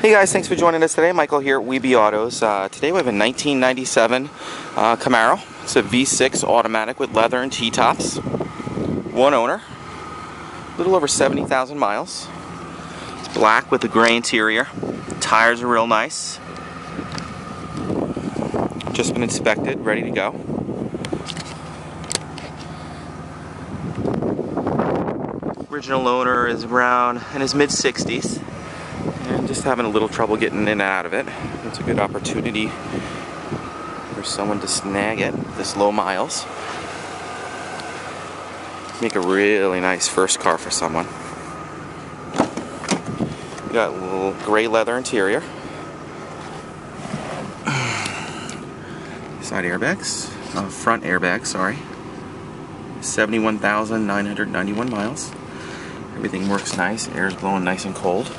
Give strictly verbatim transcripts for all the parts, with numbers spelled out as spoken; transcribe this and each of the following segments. Hey guys, thanks for joining us today. Michael here at WeBe Autos. Uh, today we have a nineteen ninety-seven uh, Camaro. It's a V six automatic with leather and T-Tops. One owner. A little over seventy thousand miles. It's black with a gray interior. Tires are real nice. Just been inspected, ready to go. Original owner is around in his mid sixties. And just having a little trouble getting in and out of it. It's a good opportunity for someone to snag it this low miles. Make a really nice first car for someone. You got a little gray leather interior. Side airbags, uh, front airbags, sorry. seventy-one thousand nine hundred ninety-one miles. Everything works nice. Air's blowing nice and cold.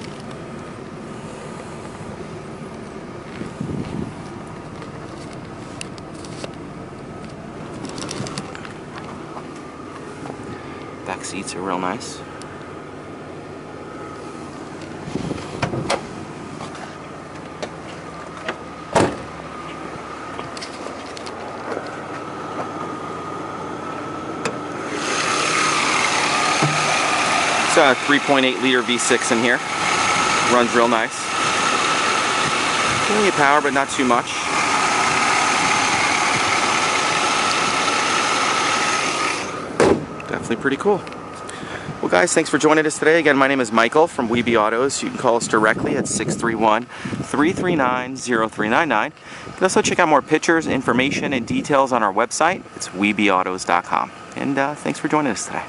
Back seats are real nice. It's a three point eight liter V six in here. Runs real nice. Plenty of power, but not too much. Definitely pretty cool. Well guys, thanks for joining us today. Again, my name is Michael from WeBe Autos. You can call us directly at six three one, three three nine, zero three nine nine. You can also check out more pictures, information, and details on our website. It's we be autos dot com. And uh, thanks for joining us today.